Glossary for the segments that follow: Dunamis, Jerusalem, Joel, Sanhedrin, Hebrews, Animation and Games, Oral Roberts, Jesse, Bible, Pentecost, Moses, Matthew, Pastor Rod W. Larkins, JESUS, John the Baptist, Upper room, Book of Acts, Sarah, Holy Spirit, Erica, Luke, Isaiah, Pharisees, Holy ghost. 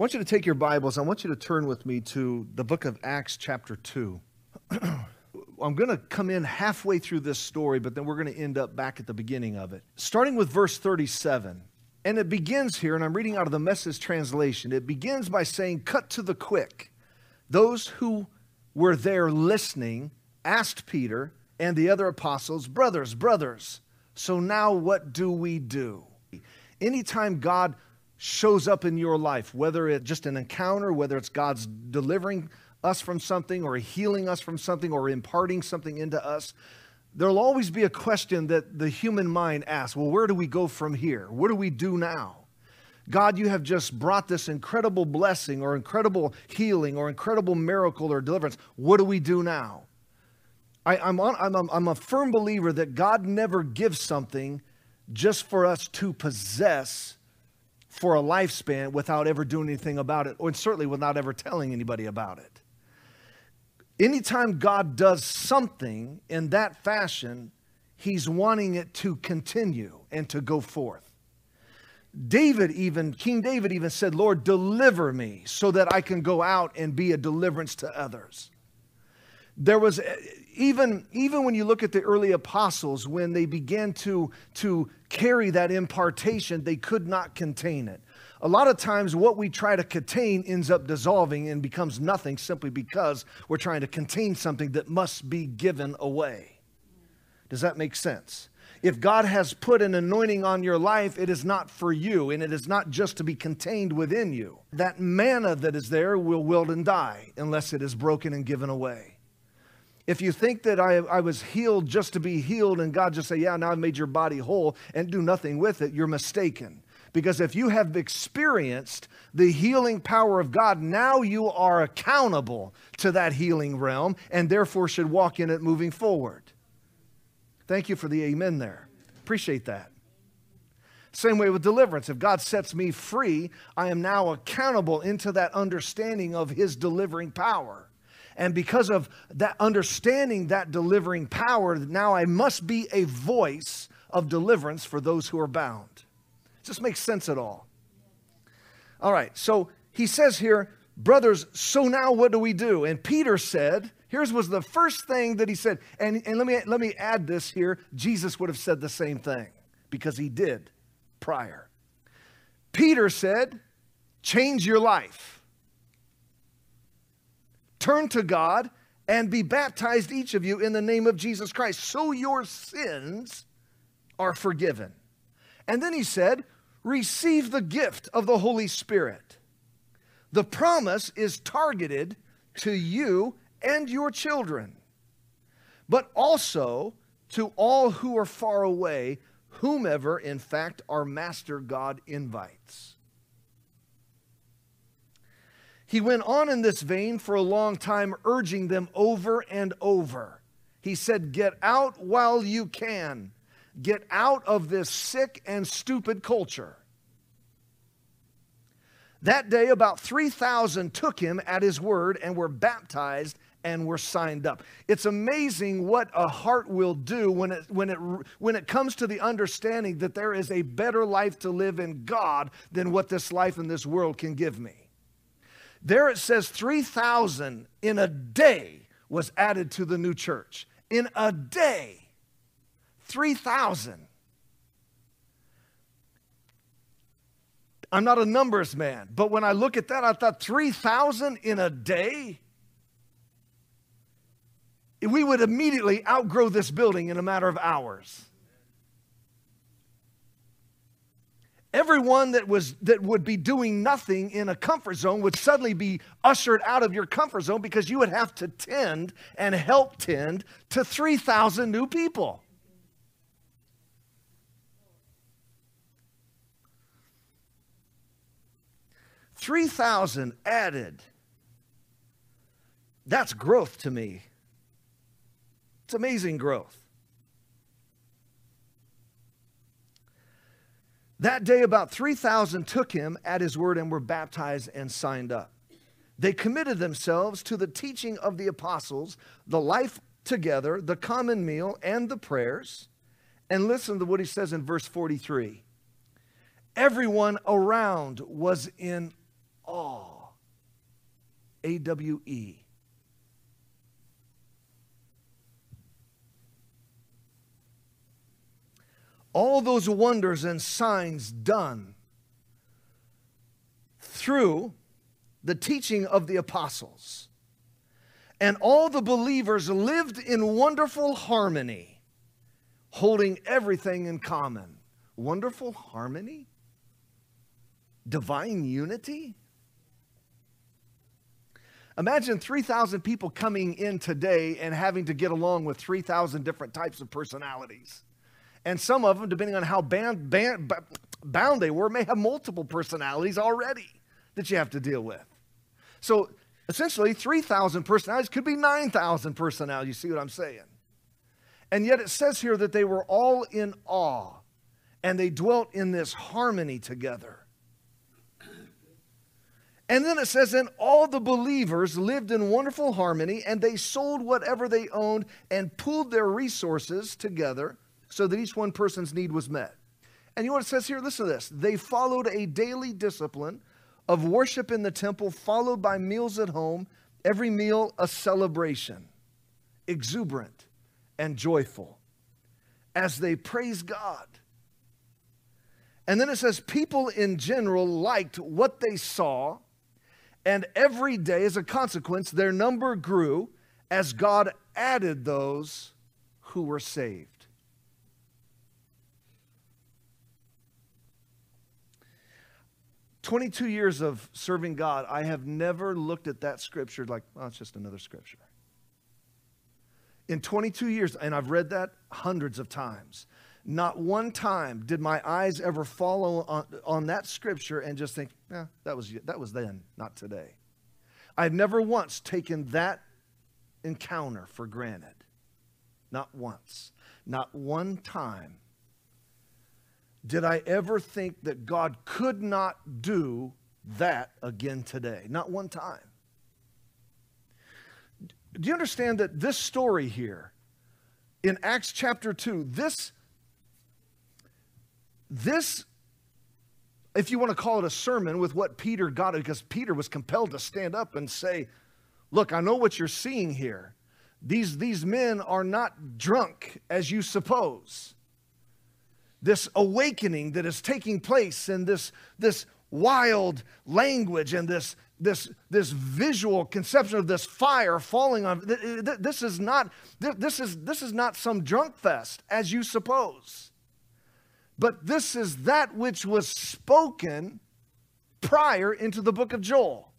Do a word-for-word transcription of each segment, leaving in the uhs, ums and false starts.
I want you to take your Bibles. I want you to turn with me to the book of Acts chapter two. I'm going to come in halfway through this story, but then we're going to end up back at the beginning of it. Starting with verse thirty-seven. And it begins here, and I'm reading out of the Message translation. It begins by saying, "Cut to the quick." Those who were there listening asked Peter and the other apostles, brothers, brothers, so now what do we do? Anytime God shows up in your life, whether it's just an encounter, whether it's God's delivering us from something or healing us from something or imparting something into us, there'll always be a question that the human mind asks. Well, where do we go from here? What do we do now? God, you have just brought this incredible blessing or incredible healing or incredible miracle or deliverance. What do we do now? I, I'm, on, I'm, I'm a firm believer that God never gives something just for us to possess for a lifespan without ever doing anything about it, or certainly without ever telling anybody about it. Anytime God does something in that fashion, he's wanting it to continue and to go forth. David even, King David even said, "Lord, deliver me so that I can go out and be a deliverance to others." There was, even, even when you look at the early apostles, when they began to, to carry that impartation, they could not contain it. A lot of times what we try to contain ends up dissolving and becomes nothing simply because we're trying to contain something that must be given away. Does that make sense? If God has put an anointing on your life, it is not for you, and it is not just to be contained within you. That manna that is there will wilt and die unless it is broken and given away. If you think that I, I was healed just to be healed and God just say, "Yeah, now I've made your body whole," and do nothing with it, you're mistaken. Because if you have experienced the healing power of God, now you are accountable to that healing realm and therefore should walk in it moving forward. Thank you for the amen there. Appreciate that. Same way with deliverance. If God sets me free, I am now accountable into that understanding of his delivering power. And because of that understanding, that delivering power, now I must be a voice of deliverance for those who are bound. Does this make sense at all? All right, so he says here, "Brothers, so now what do we do?" And Peter said, here's was the first thing that he said. And, and let me, let me add this here. Jesus would have said the same thing because he did prior. Peter said, "Change your life. Turn to God and be baptized, each of you, in the name of Jesus Christ, so your sins are forgiven." And then he said, "Receive the gift of the Holy Spirit. The promise is targeted to you and your children, but also to all who are far away, whomever, in fact, our Master God invites." He went on in this vein for a long time, urging them over and over. He said, "Get out while you can. Get out of this sick and stupid culture." That day, about three thousand took him at his word and were baptized and were signed up. It's amazing what a heart will do when it, when it, when it comes to the understanding that there is a better life to live in God than what this life in this world can give me. There it says three thousand in a day was added to the new church. In a day, three thousand. I'm not a numbers man, but when I look at that, I thought three thousand in a day? We would immediately outgrow this building in a matter of hours. Everyone that was that would be doing nothing in a comfort zone would suddenly be ushered out of your comfort zone because you would have to tend and help tend to three thousand new people. three thousand added. That's growth to me. It's amazing growth. That day, about three thousand took him at his word and were baptized and signed up. They committed themselves to the teaching of the apostles, the life together, the common meal, and the prayers. And listen to what he says in verse forty-three. Everyone around was in awe. A W E. All those wonders and signs done through the teaching of the apostles. And all the believers lived in wonderful harmony, holding everything in common. Wonderful harmony? Divine unity? Imagine three thousand people coming in today and having to get along with three thousand different types of personalities. And some of them, depending on how bound, bound, bound they were, may have multiple personalities already that you have to deal with. So essentially, three thousand personalities could be nine thousand personalities. You see what I'm saying? And yet it says here that they were all in awe, and they dwelt in this harmony together. And then it says, and all the believers lived in wonderful harmony, and they sold whatever they owned and pooled their resources together so that each one person's need was met. And you know what it says here? Listen to this. They followed a daily discipline of worship in the temple, followed by meals at home, every meal a celebration, exuberant and joyful, as they praise God. And then it says, people in general liked what they saw, and every day, as a consequence, their number grew as God added those who were saved. twenty-two years of serving God, I have never looked at that scripture like, well, it's just another scripture. In twenty-two years, and I've read that hundreds of times, not one time did my eyes ever follow on, on that scripture and just think, yeah, that was, that was then, not today. I've never once taken that encounter for granted. Not once. Not one time. Did I ever think that God could not do that again today? Not one time. Do you understand that this story here in Acts chapter two, this, this, if you want to call it a sermon with what Peter got, because Peter was compelled to stand up and say, look, I know what you're seeing here. These, these men are not drunk as you suppose. This awakening that is taking place, and this, this wild language, and this, this, this visual conception of this fire falling on, this is not, this is, this is not some drunk fest as you suppose. But this is that which was spoken prior into the book of Joel.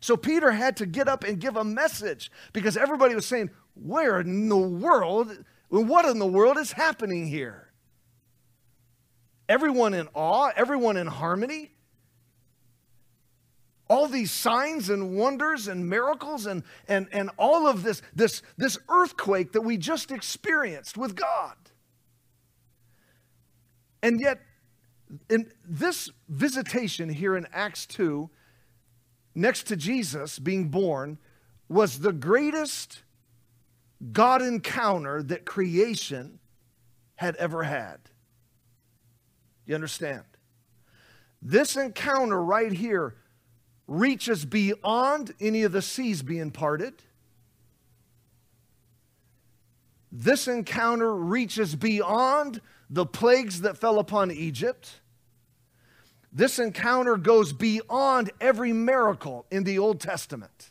So Peter had to get up and give a message because everybody was saying, where in the world, what in the world is happening here? Everyone in awe, everyone in harmony. All these signs and wonders and miracles and, and, and all of this, this, this earthquake that we just experienced with God. And yet, in this visitation here in Acts two, next to Jesus being born, was the greatest God encounter that creation had ever had. You understand? This encounter right here reaches beyond any of the seas being parted. This encounter reaches beyond the plagues that fell upon Egypt. This encounter goes beyond every miracle in the Old Testament.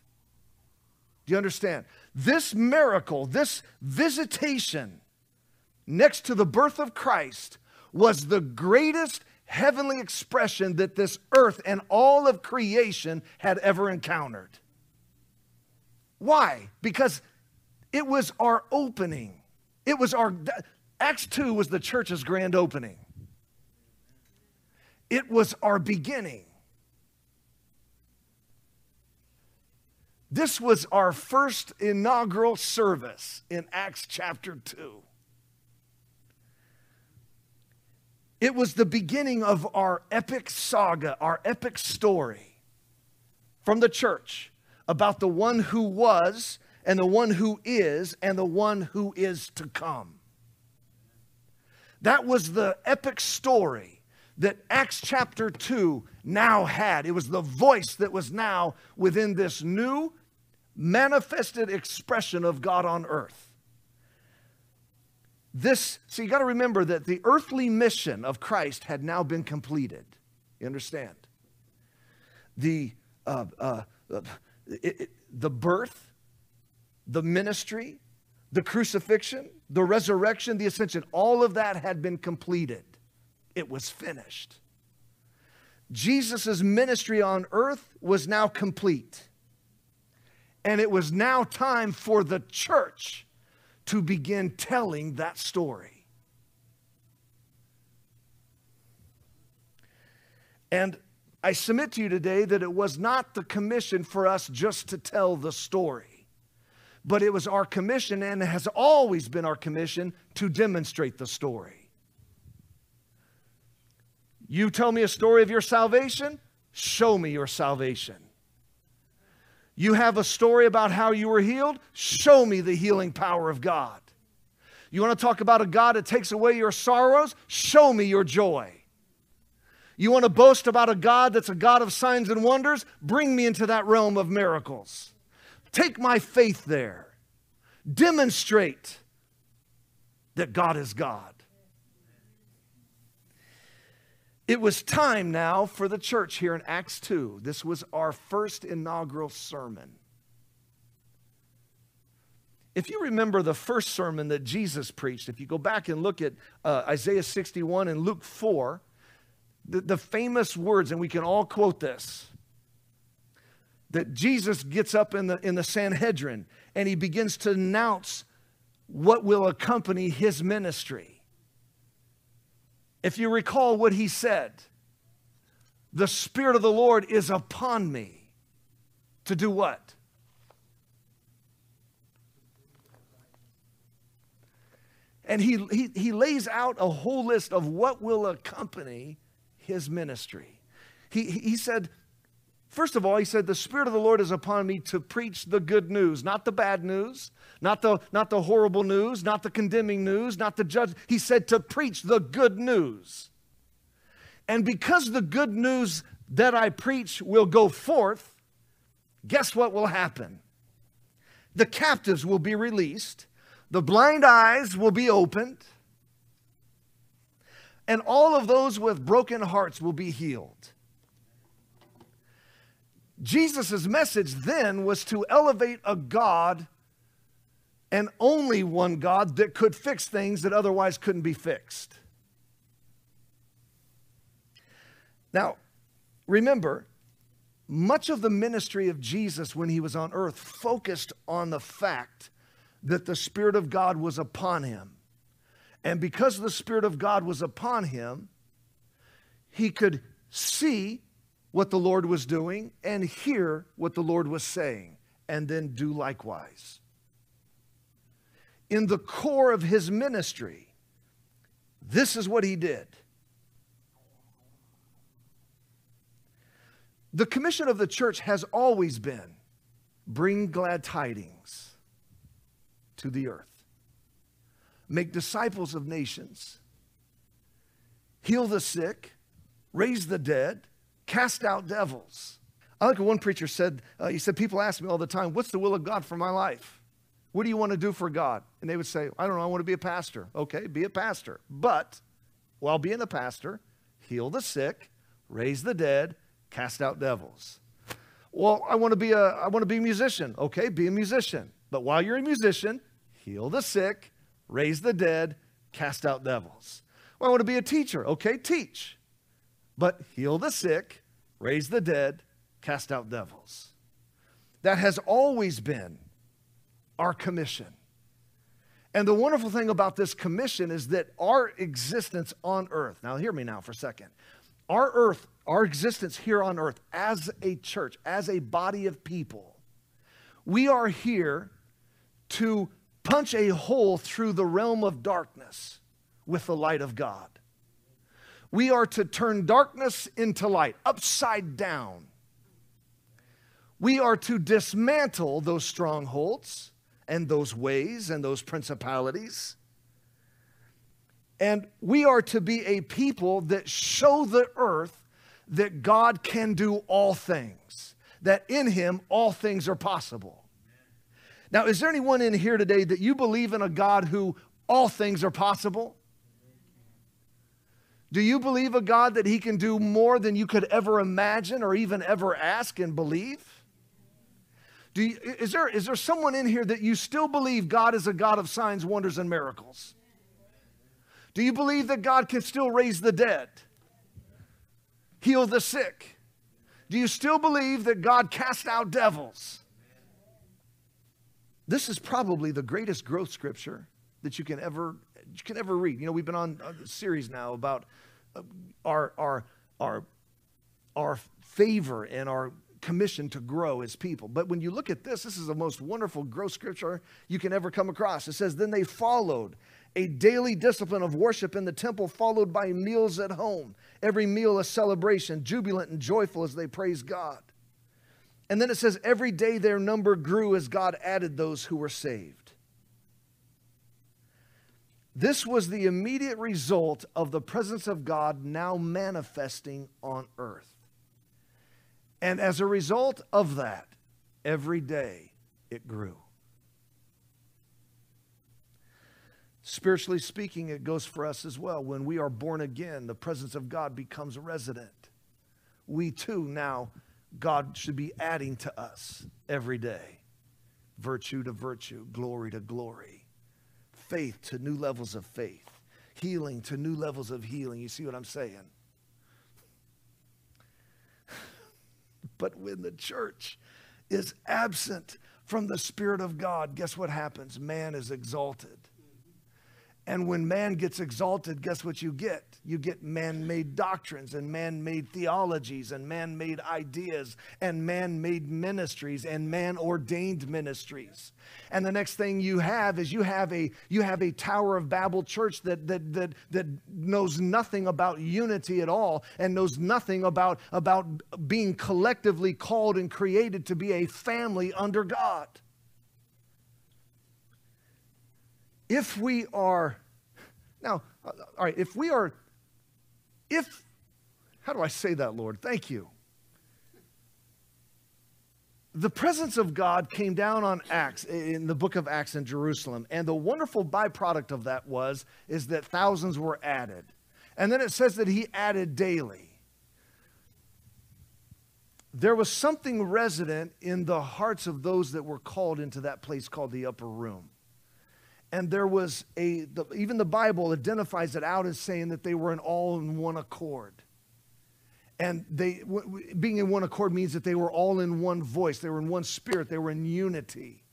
Do you understand? This miracle, this visitation next to the birth of Christ was the greatest heavenly expression that this earth and all of creation had ever encountered. Why? Because it was our opening. It was our, Acts two was the church's grand opening. It was our beginning. This was our first inaugural service in Acts chapter two. It was the beginning of our epic saga, our epic story from the church about the one who was and the one who is and the one who is to come. That was the epic story that Acts chapter two now had. It was the voice that was now within this new manifested expression of God on earth. This, so you got to remember that the earthly mission of Christ had now been completed. You understand? The, uh, uh, uh, it, it, the birth, the ministry, the crucifixion, the resurrection, the ascension, all of that had been completed. It was finished. Jesus' ministry on earth was now complete. And it was now time for the church to begin telling that story. And I submit to you today that it was not the commission for us just to tell the story, but it was our commission, and it has always been our commission, to demonstrate the story. You tell me a story of your salvation, show me your salvation. You have a story about how you were healed, show me the healing power of God. You want to talk about a God that takes away your sorrows, show me your joy. You want to boast about a God that's a God of signs and wonders, bring me into that realm of miracles. Take my faith there. Demonstrate that God is God. It was time now for the church here in Acts two. This was our first inaugural sermon. If you remember the first sermon that Jesus preached, if you go back and look at uh, Isaiah sixty-one and Luke four, the, the famous words, and we can all quote this, that Jesus gets up in the, in the Sanhedrin and he begins to announce what will accompany his ministry. If you recall what he said, the Spirit of the Lord is upon me to do what? And he, he, he lays out a whole list of what will accompany his ministry. He, he said, first of all, he said, the Spirit of the Lord is upon me to preach the good news, not the bad news, not the, not the horrible news, not the condemning news, not the judge. He said to preach the good news. And because the good news that I preach will go forth, guess what will happen? The captives will be released. The blind eyes will be opened. And all of those with broken hearts will be healed. Jesus' message then was to elevate a God, and only one God, that could fix things that otherwise couldn't be fixed. Now, remember, much of the ministry of Jesus when he was on earth focused on the fact that the Spirit of God was upon him. And because the Spirit of God was upon him, he could see what the Lord was doing and hear what the Lord was saying, and then do likewise. In the core of his ministry, this is what he did. The commission of the church has always been, bring glad tidings to the earth. Make disciples of nations. Heal the sick. Raise the dead. Cast out devils. I like what one preacher said. Uh, he said, people ask me all the time, what's the will of God for my life? What do you want to do for God? And they would say, I don't know, I want to be a pastor. Okay, be a pastor. But while being a pastor, heal the sick, raise the dead, cast out devils. Well, I want to be a, I want to be a musician. Okay, be a musician. But while you're a musician, heal the sick, raise the dead, cast out devils. Well, I want to be a teacher. Okay, teach. But heal the sick, raise the dead, cast out devils. That has always been our commission. And the wonderful thing about this commission is that our existence on earth, now hear me now for a second, our earth, our existence here on earth as a church, as a body of people, we are here to punch a hole through the realm of darkness with the light of God. We are to turn darkness into light, upside down. We are to dismantle those strongholds and those ways and those principalities. And we are to be a people that show the earth that God can do all things, that in him all things are possible. Now, is there anyone in here today that you believe in a God who all things are possible? Do you believe a God that he can do more than you could ever imagine or even ever ask and believe? Do you, is there, is there someone in here that you still believe God is a God of signs, wonders, and miracles? Do you believe that God can still raise the dead? Heal the sick? Do you still believe that God cast out devils? This is probably the greatest growth scripture that you can ever, you can ever read. You know, we've been on a series now about our, our, our, our favor and our commission to grow as people. But when you look at this, this is the most wonderful growth scripture you can ever come across. It says, then they followed a daily discipline of worship in the temple, followed by meals at home. Every meal a celebration, jubilant and joyful as they praise God. And then it says, every day their number grew as God added those who were saved. This was the immediate result of the presence of God now manifesting on earth. And as a result of that, every day it grew. Spiritually speaking, it goes for us as well. When we are born again, the presence of God becomes resident. We too now, God should be adding to us every day. Virtue to virtue, glory to glory, faith to new levels of faith, healing to new levels of healing. You see what I'm saying? But when the church is absent from the Spirit of God, guess what happens? Man is exalted. And when man gets exalted, guess what you get? You get man-made doctrines and man-made theologies and man-made ideas and man-made ministries and man-ordained ministries. And the next thing you have is you have a you have a Tower of Babel church that that that that knows nothing about unity at all and knows nothing about about being collectively called and created to be a family under God. If we are, now, all right, if we are, if, how do I say that, Lord? Thank you. The presence of God came down on Acts, in the book of Acts in Jerusalem. And the wonderful byproduct of that was, is that thousands were added. And then it says that he added daily. There was something resident in the hearts of those that were called into that place called the upper room. And there was a, the, even the Bible identifies it out as saying that they were in all in one accord. And they w- w- being in one accord means that they were all in one voice. They were in one spirit. They were in unity.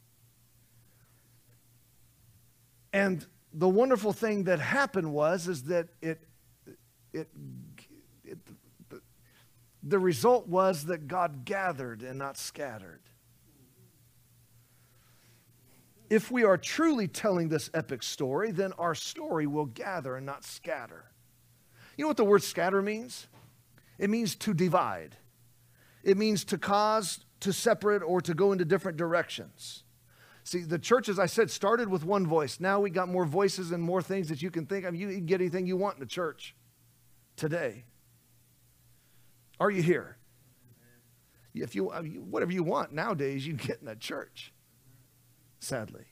And the wonderful thing that happened was is that it, it, it the, the result was that God gathered and not scattered. If we are truly telling this epic story, then our story will gather and not scatter. You know what the word scatter means? It means to divide. It means to cause, to separate, or to go into different directions. See, the church, as I said, started with one voice. Now we got more voices and more things that you can think of. You can get anything you want in the church today. Are you here? If you, whatever you want nowadays, you can get in the church. Sadly.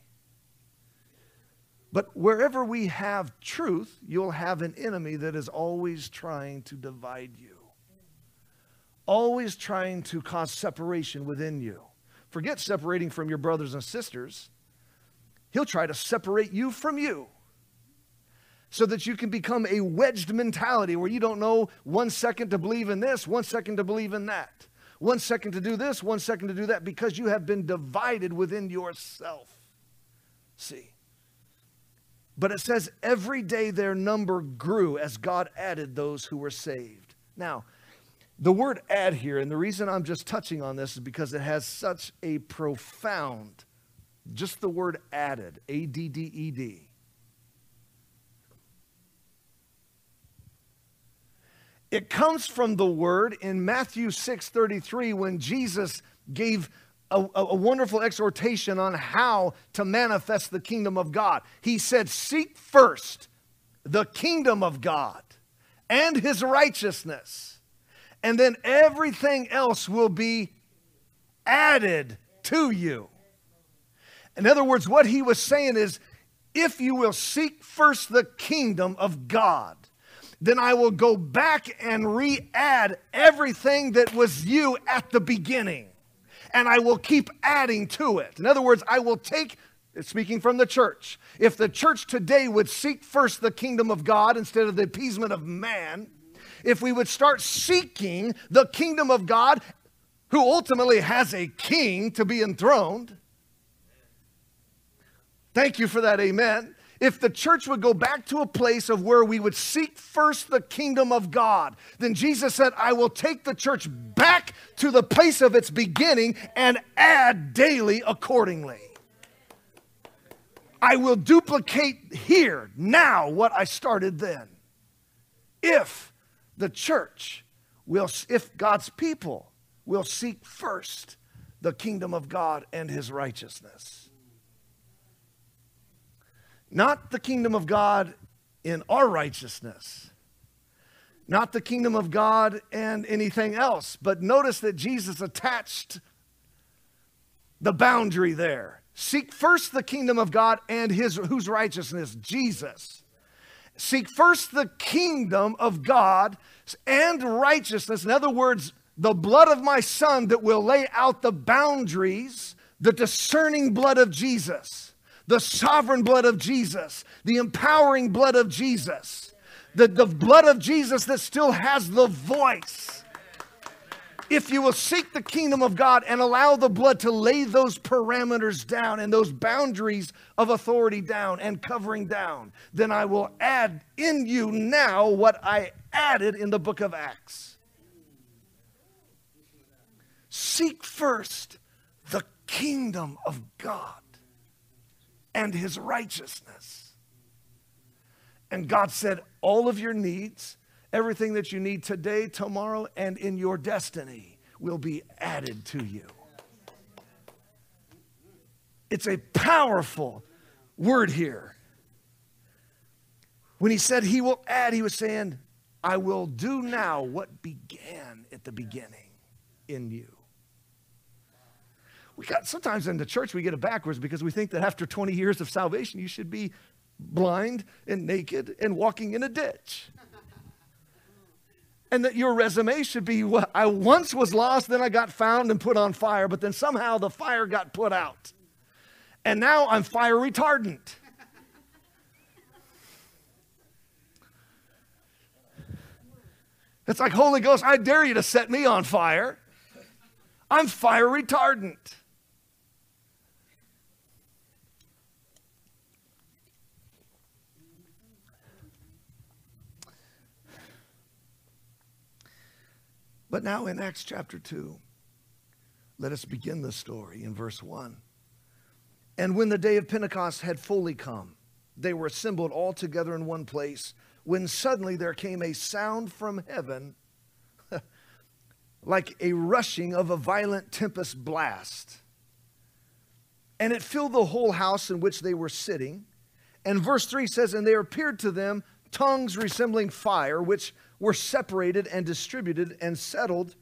But wherever we have truth, you'll have an enemy that is always trying to divide you. Always trying to cause separation within you. Forget separating from your brothers and sisters. He'll try to separate you from you. So that you can become a wedged mentality where you don't know one second to believe in this, one second to believe in that. One second to do this, one second to do that, because you have been divided within yourself. See? But it says, every day their number grew as God added those who were saved. Now, the word add here, and the reason I'm just touching on this is because it has such a profound, just the word added, A D D E D. It comes from the word in Matthew six thirty-three when Jesus gave a, a wonderful exhortation on how to manifest the kingdom of God. He said, seek first the kingdom of God and his righteousness, and then everything else will be added to you. In other words, what he was saying is, if you will seek first the kingdom of God, then I will go back and re-add everything that was you at the beginning. And I will keep adding to it. In other words, I will take, speaking from the church, if the church today would seek first the kingdom of God instead of the appeasement of man, if we would start seeking the kingdom of God, who ultimately has a king to be enthroned. Thank you for that, amen. If the church would go back to a place of where we would seek first the kingdom of God, then Jesus said, I will take the church back to the place of its beginning and add daily accordingly. I will duplicate here, now, what I started then. If the church will, if God's people will seek first the kingdom of God and his righteousness. Not the kingdom of God in our righteousness. Not the kingdom of God and anything else. But notice that Jesus attached the boundary there. Seek first the kingdom of God and his whose righteousness? Jesus. Seek first the kingdom of God and righteousness. In other words, the blood of my son that will lay out the boundaries, the discerning blood of Jesus. The sovereign blood of Jesus, the empowering blood of Jesus, the, the blood of Jesus that still has the voice. If you will seek the kingdom of God and allow the blood to lay those parameters down and those boundaries of authority down and covering down, then I will add in you now what I added in the book of Acts. Seek first the kingdom of God and his righteousness. And God said, all of your needs, everything that you need today, tomorrow, and in your destiny will be added to you. It's a powerful word here. When he said he will add, he was saying, I will do now what began at the beginning in you. We got, sometimes in the church we get it backwards because we think that after twenty years of salvation you should be blind and naked and walking in a ditch. And that your resume should be, well, I once was lost, then I got found and put on fire, but then somehow the fire got put out. And now I'm fire retardant. It's like, Holy Ghost, I dare you to set me on fire. I'm fire retardant. But now in Acts chapter two, let us begin the story in verse one. And when the day of Pentecost had fully come, they were assembled all together in one place, when suddenly there came a sound from heaven, like a rushing of a violent tempest blast. And it filled the whole house in which they were sitting. And verse three says, and there appeared to them tongues resembling fire, which were separated and distributed and settled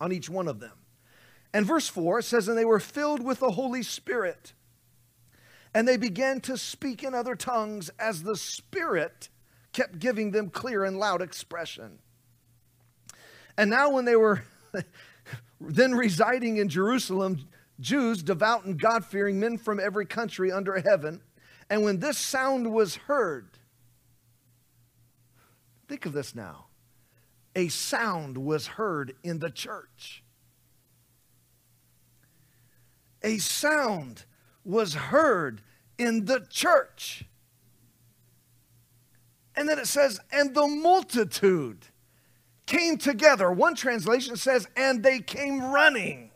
on each one of them. And verse four says, and they were filled with the Holy Spirit, and they began to speak in other tongues as the Spirit kept giving them clear and loud expression. And now when they were then residing in Jerusalem, Jews, devout and God-fearing men from every country under heaven, and when this sound was heard, think of this now. A sound was heard in the church. A sound was heard in the church. And then it says, and the multitude came together. One translation says, and they came running.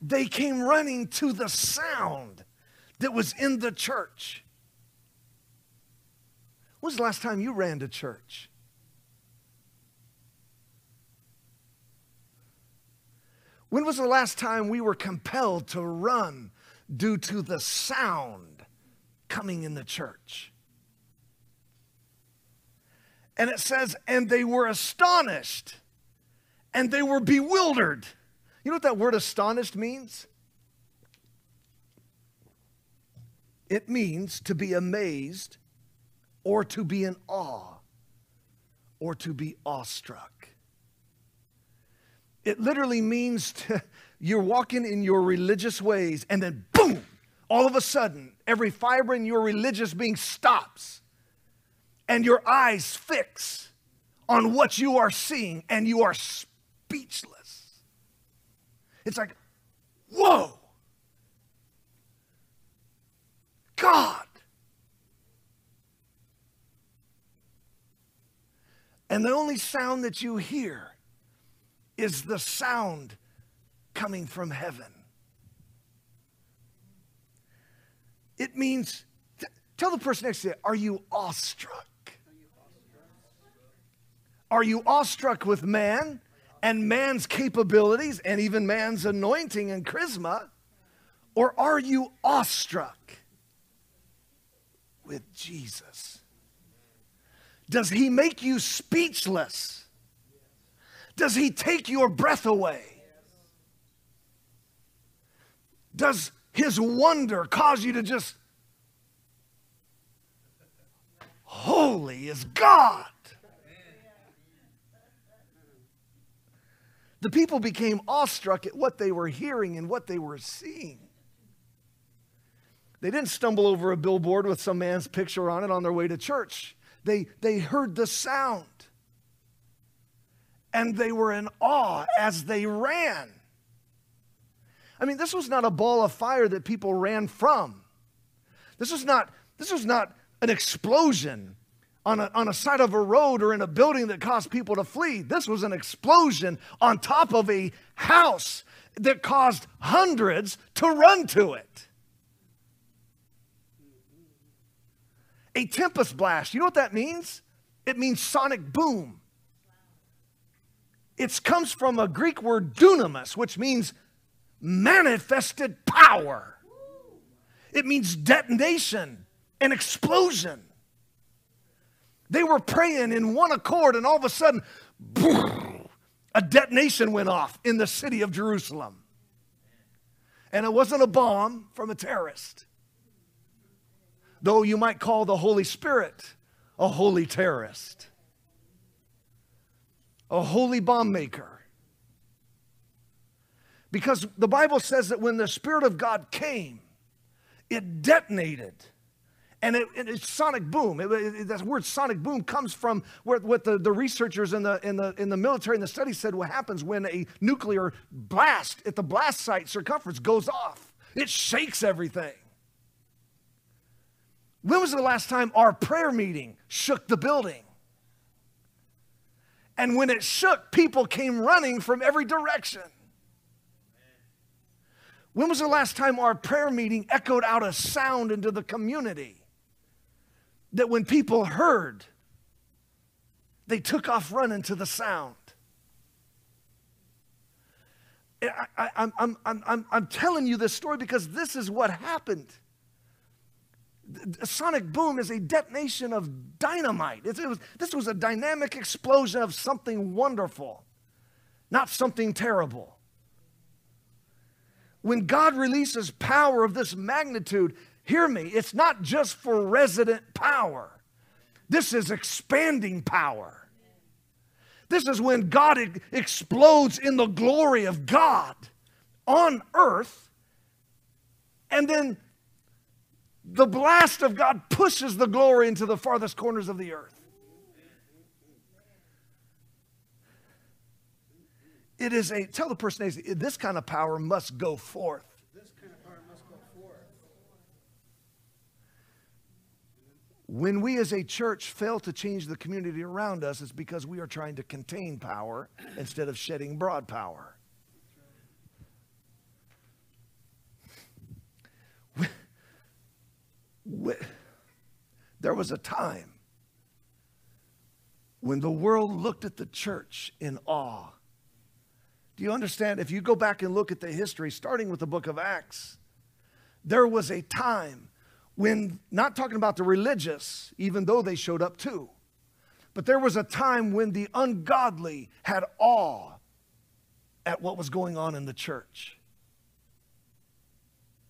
They came running to the sound that was in the church. When was the last time you ran to church? When was the last time we were compelled to run due to the sound coming in the church? And it says, and they were astonished, and they were bewildered. You know what that word astonished means? It means to be amazed, or to be in awe, or to be awestruck. It literally means to, you're walking in your religious ways, and then boom, all of a sudden, every fiber in your religious being stops, and your eyes fix on what you are seeing, and you are speechless. It's like, whoa, God. And the only sound that you hear is the sound coming from heaven. It means, t- tell the person next to you, are you awestruck? Are you awestruck with man and man's capabilities and even man's anointing and charisma? Or are you awestruck with Jesus? Does he make you speechless? Does he take your breath away? Does his wonder cause you to just, holy is God? The people became awestruck at what they were hearing and what they were seeing. They didn't stumble over a billboard with some man's picture on it on their way to church. They, they heard the sound, and they were in awe as they ran. I mean, this was not a ball of fire that people ran from. This was not, this was not an explosion on a, on a side of a road or in a building that caused people to flee. This was an explosion on top of a house that caused hundreds to run to it. A tempest blast. You know what that means? It means sonic boom. It comes from a Greek word dunamis, which means manifested power. It means detonation and explosion. They were praying in one accord, and all of a sudden, boom, a detonation went off in the city of Jerusalem. And it wasn't a bomb from a terrorist. Though you might call the Holy Spirit a holy terrorist, a holy bomb maker. Because the Bible says that when the Spirit of God came, it detonated. And it, it, it's sonic boom. It, it, that word sonic boom comes from where, what the, the researchers in the, in, the, in the military and the study said what happens when a nuclear blast at the blast site circumference goes off. It shakes everything. When was the last time our prayer meeting shook the building? And when it shook, people came running from every direction. When was the last time our prayer meeting echoed out a sound into the community that when people heard, they took off running to the sound? I, I, I'm, I'm, I'm, I'm telling you this story because this is what happened. A sonic boom is a detonation of dynamite. It, it was, this was a dynamic explosion of something wonderful, not something terrible. When God releases power of this magnitude, hear me, it's not just for resident power. This is expanding power. This is when God e- explodes in the glory of God on earth, and then the blast of God pushes the glory into the farthest corners of the earth. It is a, tell the person, this kind of power must go forth. This kind of power must go forth. When we as a church fail to change the community around us, it's because we are trying to contain power instead of shedding broad power. There was a time when the world looked at the church in awe. Do you understand? If you go back and look at the history, starting with the book of Acts, there was a time when, not talking about the religious, even though they showed up too, But there was a time when the ungodly had awe at what was going on in the church.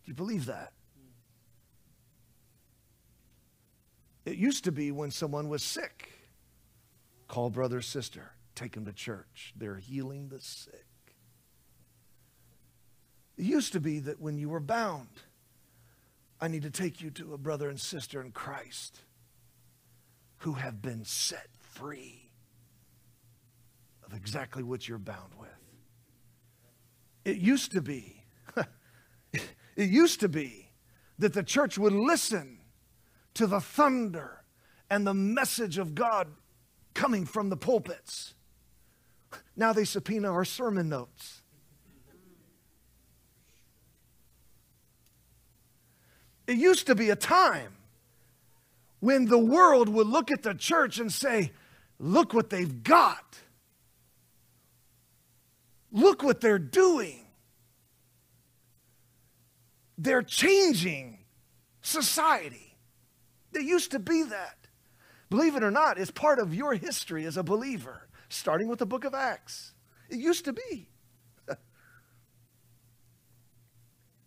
Do you believe that? It used to be when someone was sick, call brother, sister, take them to church. They're healing the sick. It used to be that when you were bound, I need to take you to a brother and sister in Christ who have been set free of exactly what you're bound with. It used to be, it used to be that the church would listen to the thunder and the message of God coming from the pulpits. Now they subpoena our sermon notes. It used to be a time when the world would look at the church and say, look what they've got. Look what they're doing. They're changing society. They used to be that. Believe it or not, it's part of your history as a believer, starting with the book of Acts. It used to be.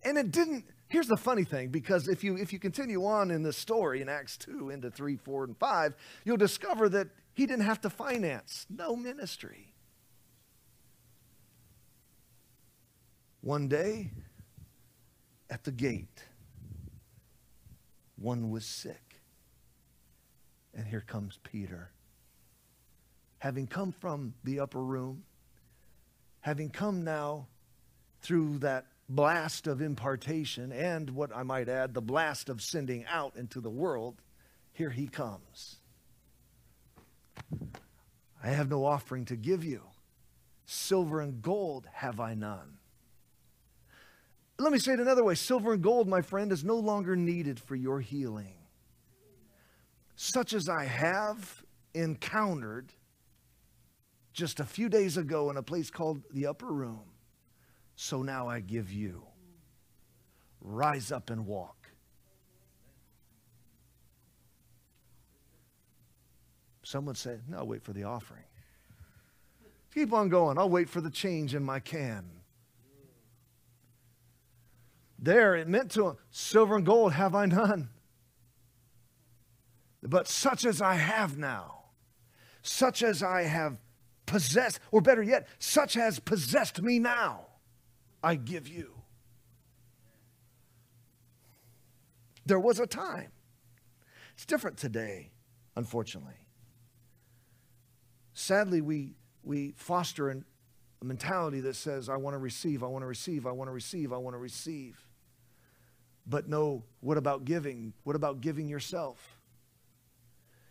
And it didn't. Here's the funny thing, because if you if you continue on in this story in Acts two into three, four, and five, you'll discover that he didn't have to finance no ministry. One day, at the gate, one was sick. And here comes Peter. Having come from the upper room, having come now through that blast of impartation, and what I might add, the blast of sending out into the world, here he comes. I have no offering to give you. Silver and gold have I none. Let me say it another way. Silver and gold, my friend, is no longer needed for your healing. Such as I have encountered just a few days ago in a place called the Upper Room, so now I give you. Rise up and walk. Someone said, no, I'll wait for the offering. Keep on going. I'll wait for the change in my can. There it meant to him, silver and gold have I none. But such as I have now, such as I have possessed, or better yet, such as possessed me now, I give you. There was a time. It's different today, unfortunately. Sadly, we, we foster an, a mentality that says, I want to receive, I want to receive, I want to receive, I want to receive. But no, what about giving? What about giving yourself?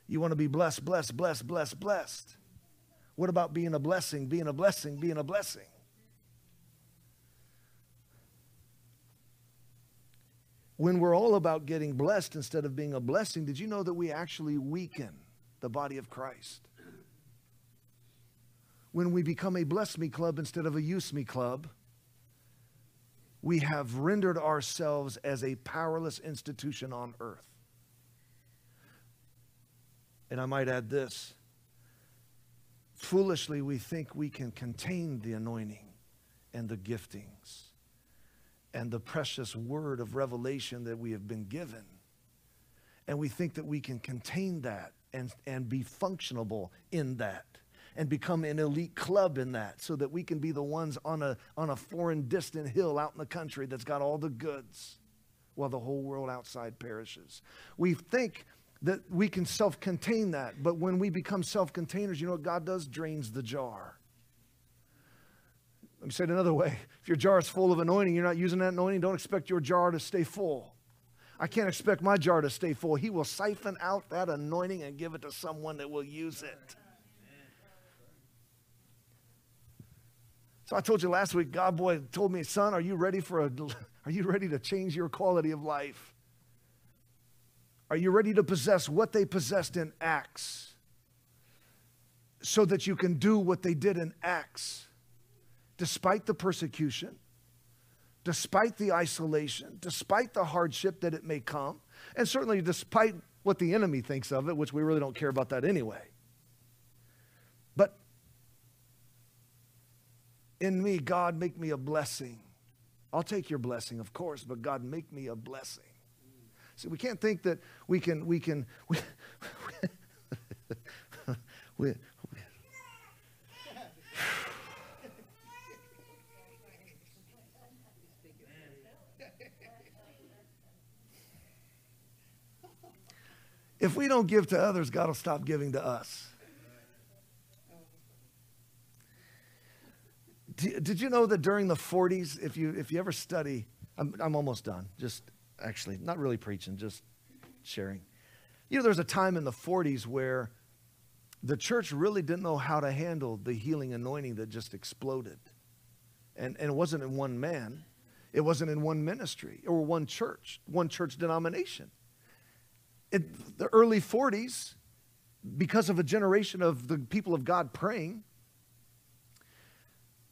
You want to be blessed, blessed, blessed, blessed, blessed. What about being a blessing, being a blessing, being a blessing? When we're all about getting blessed instead of being a blessing, did you know that we actually weaken the body of Christ? When we become a bless me club instead of a use me club, we have rendered ourselves as a powerless institution on earth. And I might add this. Foolishly, we think we can contain the anointing and the giftings and the precious word of revelation that we have been given. And we think that we can contain that and, and be functionable in that and become an elite club in that so that we can be the ones on a, on a foreign distant hill out in the country that's got all the goods while the whole world outside perishes. We think that we can self-contain that, but when we become self-containers, you know what God does? Drains the jar. Let me say it another way. If your jar is full of anointing, you're not using that anointing, don't expect your jar to stay full. I can't expect my jar to stay full. He will siphon out that anointing and give it to someone that will use it. So I told you last week, God boy told me, son, are you ready for a, are you ready to change your quality of life? Are you ready to possess what they possessed in Acts so that you can do what they did in Acts? Despite the persecution, despite the isolation, despite the hardship that it may come, and certainly despite what the enemy thinks of it, which we really don't care about that anyway. in me, God, make me a blessing. I'll take your blessing, of course, but God, make me a blessing. See, we can't think that we can, we can, we, we, we if we don't give to others, God will stop giving to us. Did you know that during the forties, if you if you ever study, I'm, I'm almost done, just actually not really preaching, just sharing. You know, there's a time in the forties where the church really didn't know how to handle the healing anointing that just exploded. And, and it wasn't in one man. It wasn't in one ministry or one church, one church denomination. In the early forties, because of a generation of the people of God praying,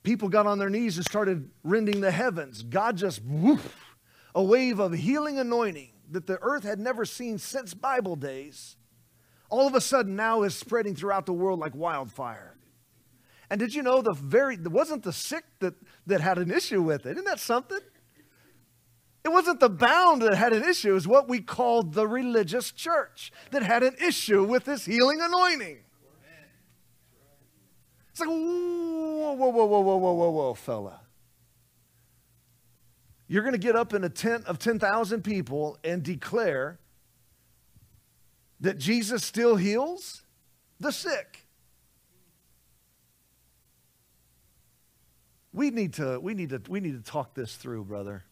people got on their knees and started rending the heavens. God just, whoop, a wave of healing anointing that the earth had never seen since Bible days, all of a sudden now is spreading throughout the world like wildfire. And did you know the very, it wasn't the sick that, that had an issue with it. Isn't that something? It wasn't the bound that had an issue. It was what we called the religious church that had an issue with this healing anointing. It's like, whoa, whoa, whoa, whoa, whoa, whoa, whoa, whoa, fella. You're going to get up in a tent of ten thousand people and declare that Jesus still heals the sick. We need to, we need to, we need to talk this through, brother.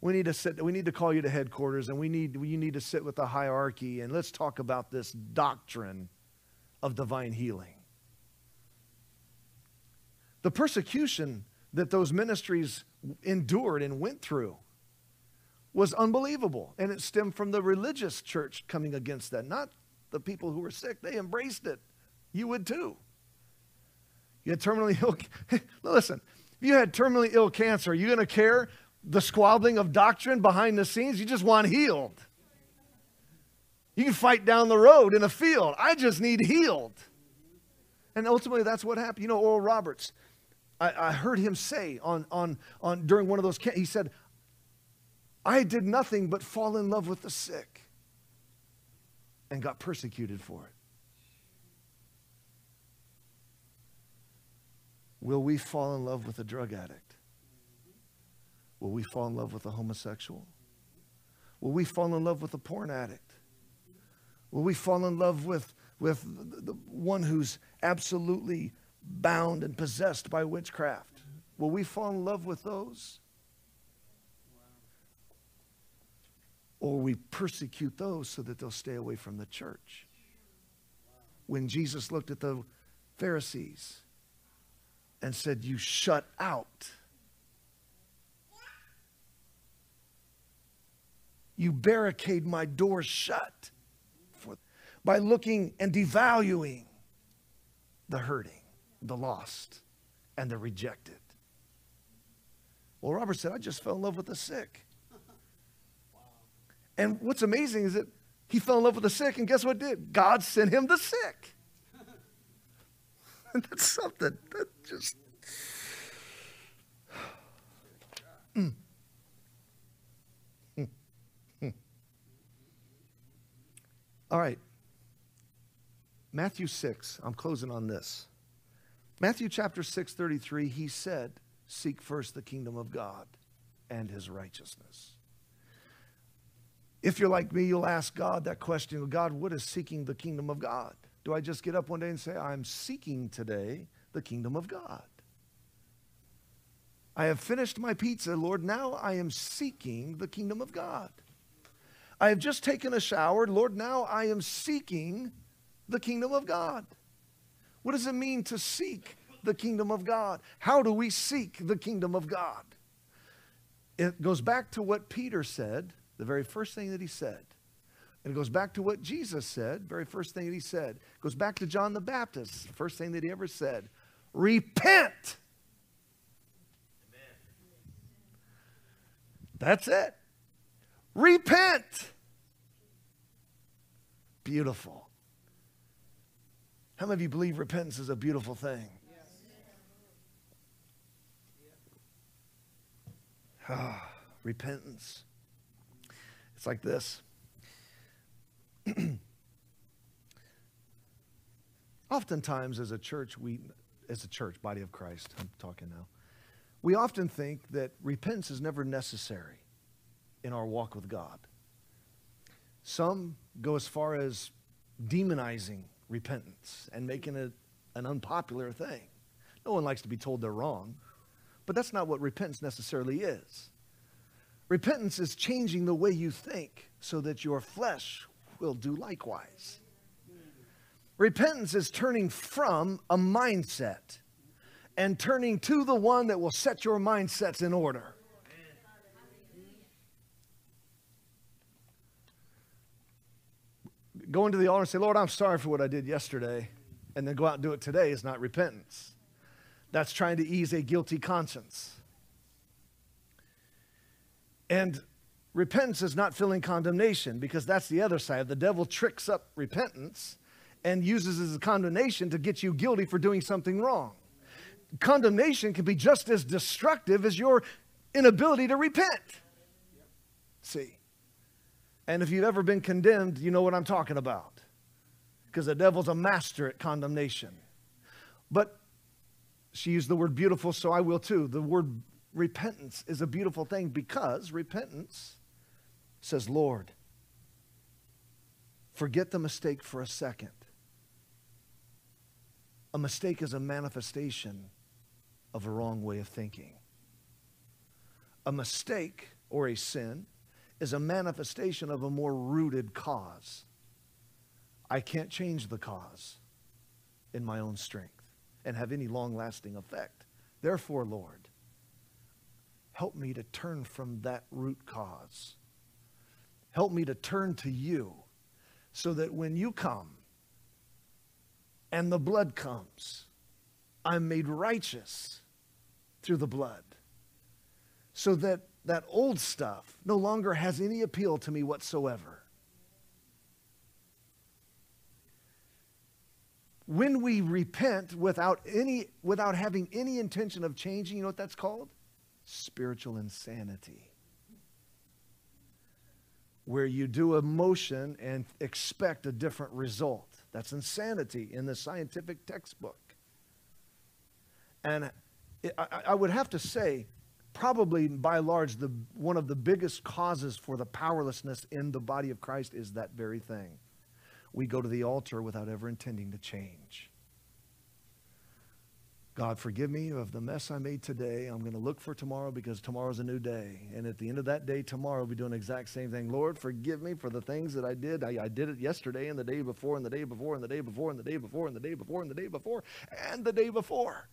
We need to sit, we need to call you to headquarters, and we need, you need to sit with the hierarchy, and let's talk about this doctrine of divine healing. The persecution that those ministries endured and went through was unbelievable. And it stemmed from the religious church coming against that, not the people who were sick. They embraced it. You would too. You had terminally ill. Listen, if you had terminally ill cancer, are you going to care the squabbling of doctrine behind the scenes? You just want healed. You can fight down the road in a field. I just need healed. And ultimately, that's what happened. You know, Oral Roberts, I heard him say on, on, on during one of those, he said, I did nothing but fall in love with the sick and got persecuted for it. Will we fall in love with a drug addict? Will we fall in love with a homosexual? Will we fall in love with a porn addict? Will we fall in love with, with the, the one who's absolutely bound and possessed by witchcraft? Will we fall in love with those? Or we persecute those so that they'll stay away from the church. When Jesus looked at the Pharisees and said, you shut out. You barricade my door shut for, by looking and devaluing the hurting, the lost, and the rejected. Well, Robert said, I just fell in love with the sick. And what's amazing is that he fell in love with the sick, and guess what did? God sent him the sick. And that's something. That just... Mm. Mm. Mm. All right. Matthew six. I'm closing on this. Matthew chapter six, thirty-three, he said, seek first the kingdom of God and his righteousness. If you're like me, you'll ask God that question, God, what is seeking the kingdom of God? Do I just get up one day and say, I'm seeking today the kingdom of God? I have finished my pizza, Lord, now I am seeking the kingdom of God. I have just taken a shower, Lord, now I am seeking the kingdom of God. What does it mean to seek the kingdom of God? How do we seek the kingdom of God? It goes back to what Peter said, the very first thing that he said. And it goes back to what Jesus said, very first thing that he said. It goes back to John the Baptist, the first thing that he ever said. Repent. Amen. That's it. Repent. Beautiful. How many of you believe repentance is a beautiful thing? Yes. Oh, repentance. It's like this. Oftentimes as a church, we, as a church, body of Christ, I'm talking now, we often think that repentance is never necessary in our walk with God. Some go as far as demonizing repentance and making it an unpopular thing. No one likes to be told they're wrong, but that's not what repentance necessarily is. Repentance is changing the way you think so that your flesh will do likewise. Repentance is turning from a mindset and turning to the one that will set your mindsets in order. Going to the altar and say, Lord, I'm sorry for what I did yesterday, and then go out and do it today is not repentance. That's trying to ease a guilty conscience. And repentance is not feeling condemnation, because that's the other side. The devil tricks up repentance and uses it as a condemnation to get you guilty for doing something wrong. Condemnation can be just as destructive as your inability to repent. See? And if you've ever been condemned, you know what I'm talking about. Because the devil's a master at condemnation. But she used the word beautiful, so I will too. The word repentance is a beautiful thing, because repentance says, Lord, forget the mistake for a second. A mistake is a manifestation of a wrong way of thinking. A mistake or a sin is a manifestation of a more rooted cause. I can't change the cause in my own strength and have any long-lasting effect. Therefore, Lord, help me to turn from that root cause. Help me to turn to you, so that when you come and the blood comes, I'm made righteous through the blood, so that that old stuff no longer has any appeal to me whatsoever. When we repent without any, without having any intention of changing, you know what that's called? Spiritual insanity. Where you do a motion and expect a different result. That's insanity in the scientific textbook. And it, I, I would have to say, probably by and large, the, one of the biggest causes for the powerlessness in the body of Christ is that very thing. We go to the altar without ever intending to change. God, forgive me of the mess I made today. I'm going to look for tomorrow, because tomorrow's a new day. And at the end of that day, tomorrow, we'll be doing the exact same thing. Lord, forgive me for the things that I did. I, I did it yesterday, and the day before, and the day before, and the day before, and the day before, and the day before, and the day before, and the day before.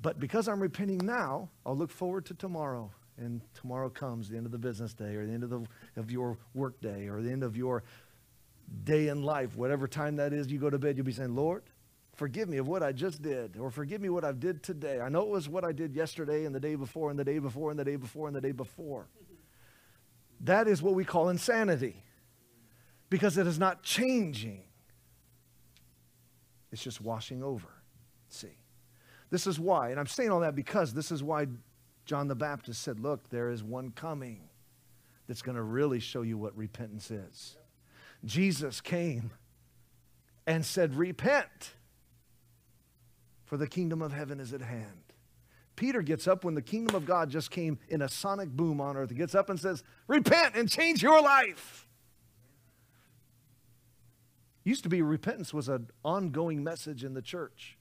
But because I'm repenting now, I'll look forward to tomorrow. And tomorrow comes, the end of the business day, or the end of, the, of your work day, or the end of your day in life. Whatever time that is you go to bed, you'll be saying, Lord, forgive me of what I just did, or forgive me what I did today. I know it was what I did yesterday, and the day before, and the day before, and the day before, and the day before. That is what we call insanity, because it is not changing. It's just washing over. See? This is why, and I'm saying all that because this is why John the Baptist said, look, there is one coming that's going to really show you what repentance is. Jesus came and said, repent, for the kingdom of heaven is at hand. Peter gets up when the kingdom of God just came in a sonic boom on earth. He gets up and says, repent and change your life. Used to be repentance was an ongoing message in the church.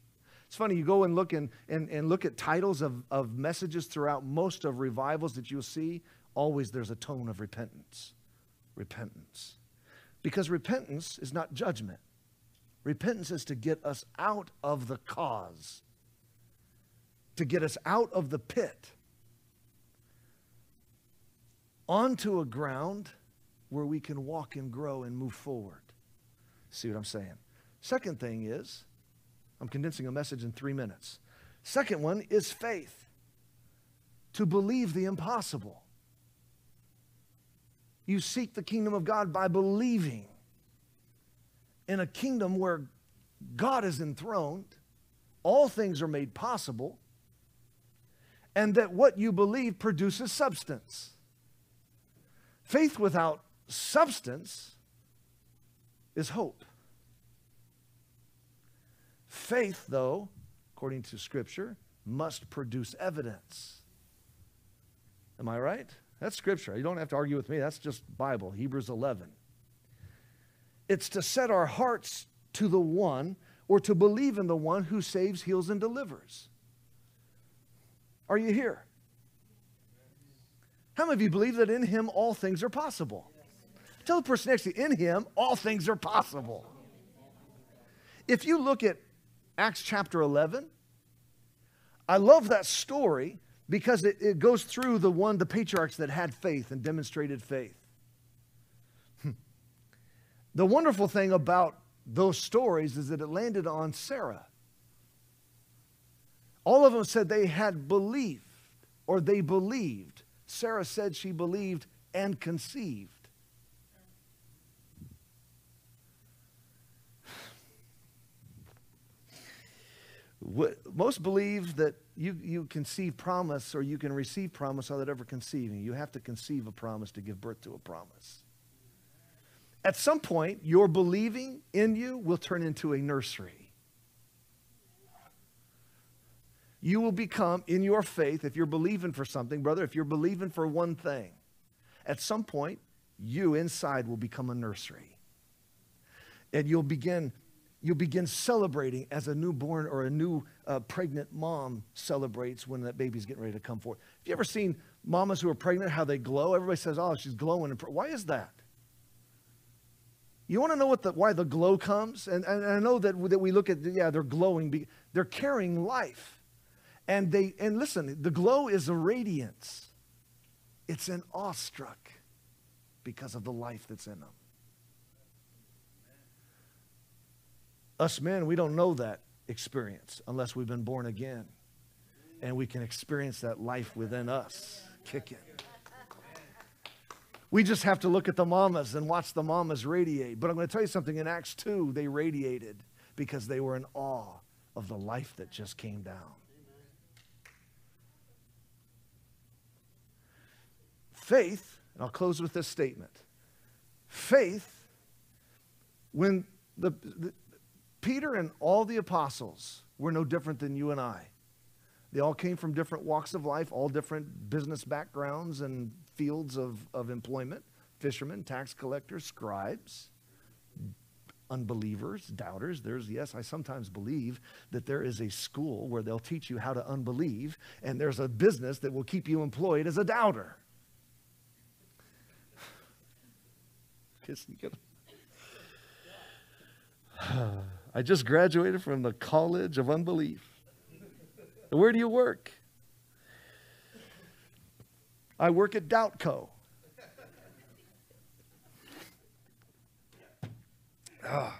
It's funny, you go and look and, and, and look at titles of, of messages throughout most of revivals that you'll see, always there's a tone of repentance. Repentance. Because repentance is not judgment. Repentance is to get us out of the cause, to get us out of the pit, onto a ground where we can walk and grow and move forward. See what I'm saying? Second thing is, I'm condensing a message in three minutes. Second one is faith. To believe the impossible. You seek the kingdom of God by believing in a kingdom where God is enthroned. All things are made possible. and that what you believe produces substance. Faith without substance is hope. Faith, though, according to Scripture, must produce evidence. Am I right? That's Scripture. You don't have to argue with me. That's just Bible, Hebrews eleven. It's to set our hearts to the one, or to believe in the one who saves, heals, and delivers. Are you here? How many of you believe that in him all things are possible? Tell the person next to you, in him all things are possible. If you look at Acts chapter eleven, I love that story because it, it goes through the one, the patriarchs that had faith and demonstrated faith. The wonderful thing about those stories is that it landed on Sarah. All of them said they had believed, or they believed. Sarah said she believed and conceived. Most believe that you, you conceive promise, or you can receive promise without ever conceiving. You have to conceive a promise to give birth to a promise. At some point, your believing in you will turn into a nursery. You will become, in your faith, if you're believing for something, brother, if you're believing for one thing, at some point, you inside will become a nursery. And you'll begin... You'll begin celebrating as a newborn or a new uh, pregnant mom celebrates when that baby's getting ready to come forth. Have you ever seen mamas who are pregnant, how they glow? Everybody says, oh, she's glowing. And why is that? You want to know what the, why the glow comes? And, and I know that, that we look at, yeah, they're glowing. They're carrying life. And, they, and listen, the glow is a radiance. It's an awestruck because of the life that's in them. Us men, we don't know that experience unless we've been born again. And we can experience that life within us kicking. We just have to look at the mamas and watch the mamas radiate. But I'm going to tell you something. In Acts two, they radiated because they were in awe of the life that just came down. Faith, and I'll close with this statement. Faith, when the... the Peter and all the apostles were no different than you and I. They all came from different walks of life, all different business backgrounds and fields of, of employment. Fishermen, tax collectors, scribes, unbelievers, doubters. There's, yes, I sometimes believe that there is a school where they'll teach you how to unbelieve, and there's a business that will keep you employed as a doubter. Isn't it? I just graduated from the College of Unbelief. Where do you work? I work at Doubt Co. Ah.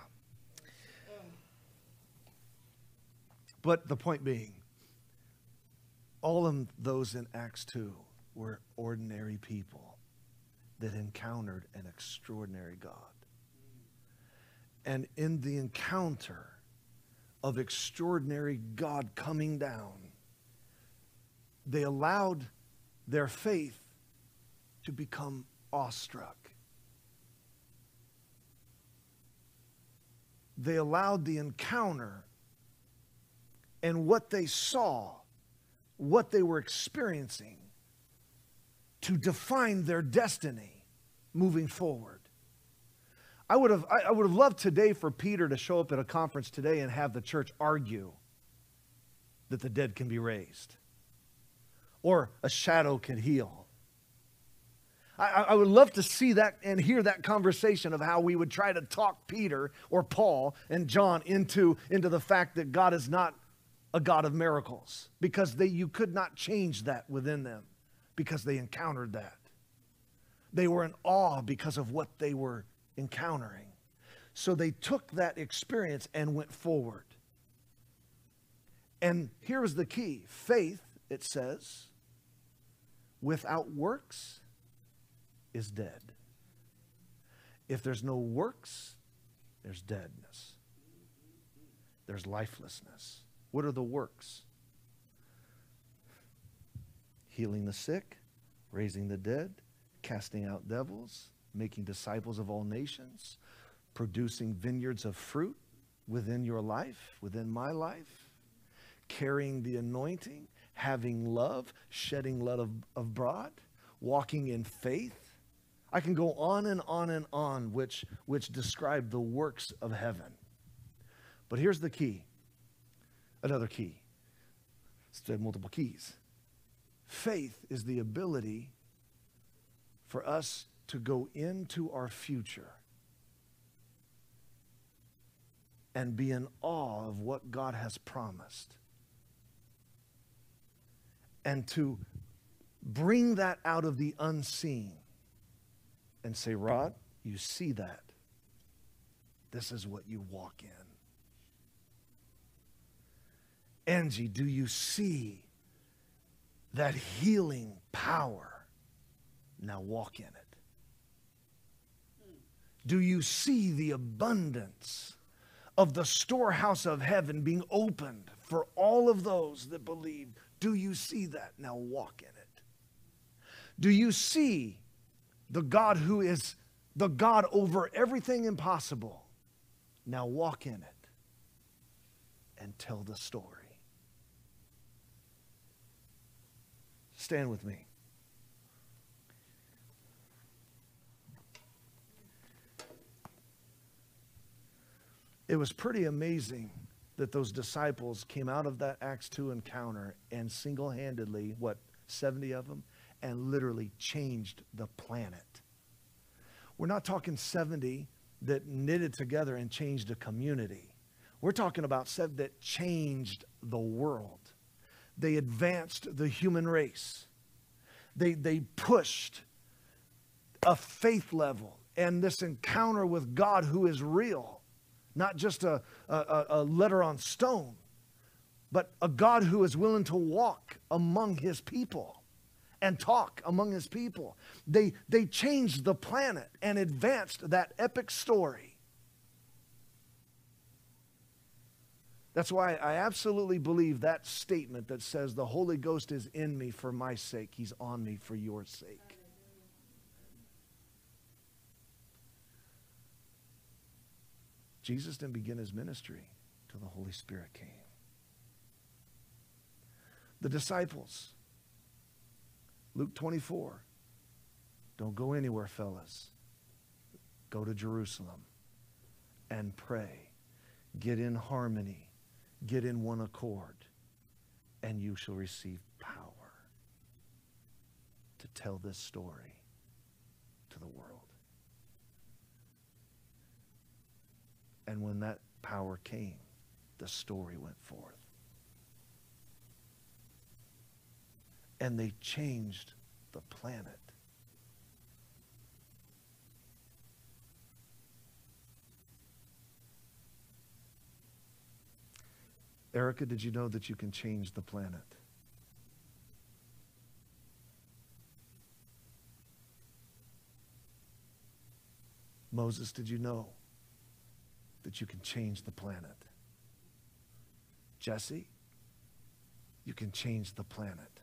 But the point being, all of those in Acts two were ordinary people that encountered an extraordinary God. And in the encounter of extraordinary God coming down, they allowed their faith to become awestruck. They allowed the encounter and what they saw, what they were experiencing, to define their destiny moving forward. I would have, I would have loved today for Peter to show up at a conference today and have the church argue that the dead can be raised or a shadow can heal. I, I would love to see that and hear that conversation of how we would try to talk Peter or Paul and John into, into the fact that God is not a God of miracles, because they, you could not change that within them because they encountered that. They were in awe because of what they were encountering. So they took that experience and went forward. And here is the key. Faith, it says, without works is dead. If there's no works, there's deadness. There's lifelessness. What are the works? healing the sick, raising the dead, casting out devils, making disciples of all nations, producing vineyards of fruit within your life, within my life, carrying the anointing, having love, shedding love abroad, walking in faith. I can go on and on and on, which, which describe the works of heaven. But here's the key, another key. Instead, multiple keys. Faith is the ability for us to go into our future and be in awe of what God has promised, and to bring that out of the unseen and say, Rod, you see that. This is what you walk in. Angie, do you see that healing power? Now walk in it. Do you see the abundance of the storehouse of heaven being opened for all of those that believe? Do you see that? Now walk in it. Do you see the God who is the God over everything impossible? Now walk in it and tell the story. Stand with me. It was pretty amazing that those disciples came out of that Acts two encounter and single-handedly, what, seventy of them, and literally changed the planet. We're not talking seventy that knitted together and changed a community. We're talking about seventy that changed the world. They advanced the human race. They, they pushed a faith level and this encounter with God who is real. Not just a, a, a letter on stone, but a God who is willing to walk among his people and talk among his people. They, they changed the planet and advanced that epic story. That's why I absolutely believe that statement that says the Holy Ghost is in me for my sake. He's on me for your sake. Jesus didn't begin his ministry till the Holy Spirit came. The disciples, Luke twenty-four, don't go anywhere, fellas. Go to Jerusalem and pray. Get in harmony. Get in one accord. And you shall receive power to tell this story to the world. And when that power came, the story went forth. And they changed the planet. Erica, did you know that you can change the planet? Moses, did you know that you can change the planet? Jesse, you can change the planet.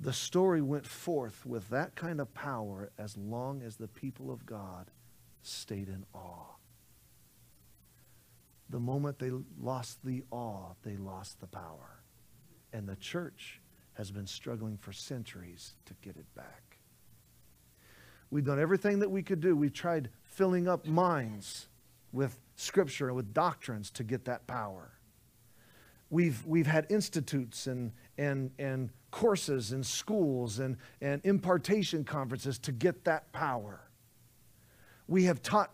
The story went forth with that kind of power as long as the people of God stayed in awe. The moment they lost the awe, they lost the power. And the church has been struggling for centuries to get it back. We've done everything that we could do. We've tried filling up minds with scripture and with doctrines to get that power. We've, we've had institutes and, and, and courses and schools and, and impartation conferences to get that power. We have taught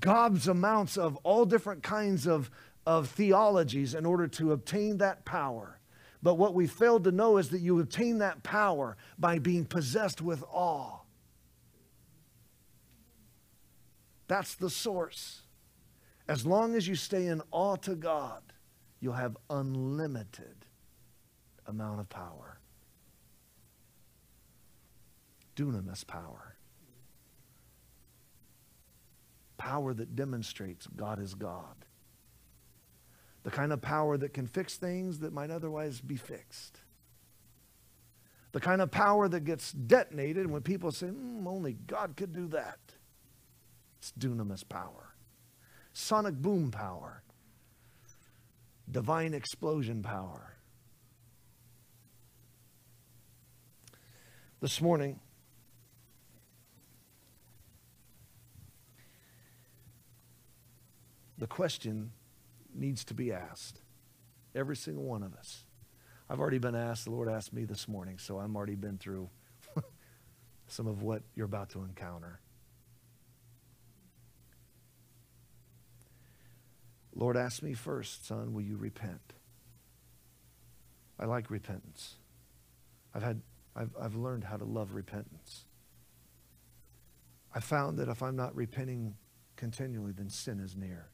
gobs amounts of all different kinds of, of theologies in order to obtain that power. But what we failed to know is that you obtain that power by being possessed with awe. That's the source. As long as you stay in awe to God, you'll have unlimited amount of power. Dunamis power. Power that demonstrates God is God. the kind of power that can fix things that might otherwise be fixed. The kind of power that gets detonated when people say, mm, only God could do that. It's dunamis power. Sonic boom power. Divine explosion power. This morning, the question needs to be asked. Every single one of us. I've already been asked, the Lord asked me this morning, so I've already been through some of what you're about to encounter. Lord asked me first, son, will you repent? I like repentance. I've had, I've, I've learned how to love repentance. I found that if I'm not repenting continually, then sin is near.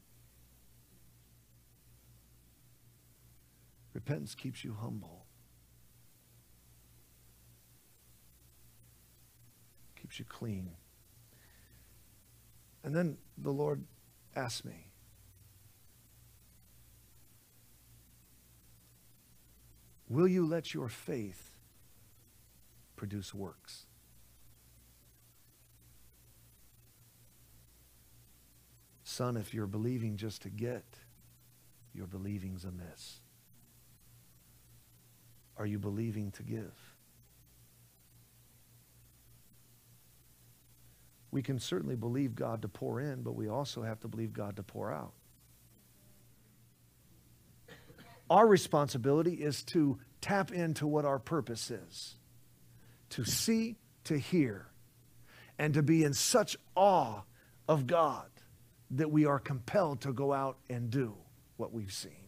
Repentance keeps you humble. Keeps you clean. And then the Lord asked me, will you let your faith produce works? Son, if you're believing just to get, your believing's amiss. Are you believing to give? We can certainly believe God to pour in, but we also have to believe God to pour out. Our responsibility is to tap into what our purpose is, to see, to hear, and to be in such awe of God that we are compelled to go out and do what we've seen.